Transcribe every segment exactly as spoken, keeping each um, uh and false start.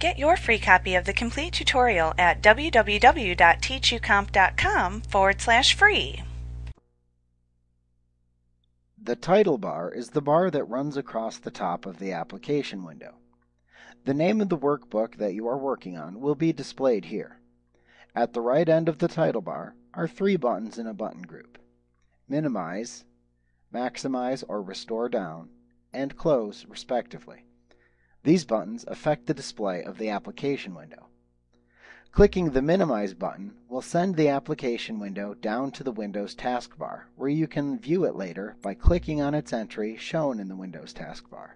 Get your free copy of the complete tutorial at www.teachucomp.com forward slash free. The title bar is the bar that runs across the top of the application window. The name of the workbook that you are working on will be displayed here. At the right end of the title bar are three buttons in a button group: Minimize, Maximize or Restore Down, and Close, respectively. These buttons affect the display of the application window. Clicking the Minimize button will send the application window down to the Windows taskbar, where you can view it later by clicking on its entry shown in the Windows taskbar.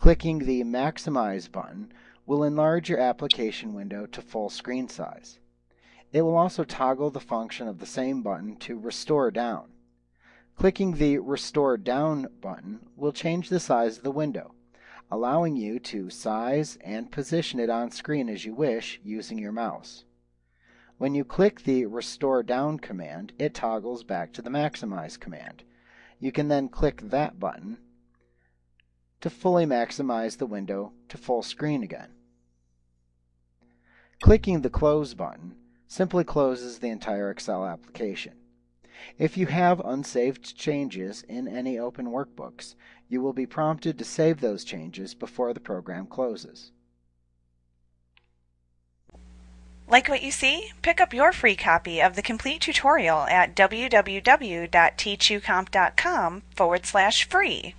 Clicking the Maximize button will enlarge your application window to full screen size. It will also toggle the function of the same button to Restore Down. Clicking the Restore Down button will change the size of the window, allowing you to size and position it on screen as you wish using your mouse. When you click the Restore Down command, it toggles back to the Maximize command. You can then click that button to fully maximize the window to full screen again. Clicking the Close button simply closes the entire Excel application. If you have unsaved changes in any open workbooks, you will be prompted to save those changes before the program closes. Like what you see? Pick up your free copy of the complete tutorial at www.teachucomp.com forward slash free.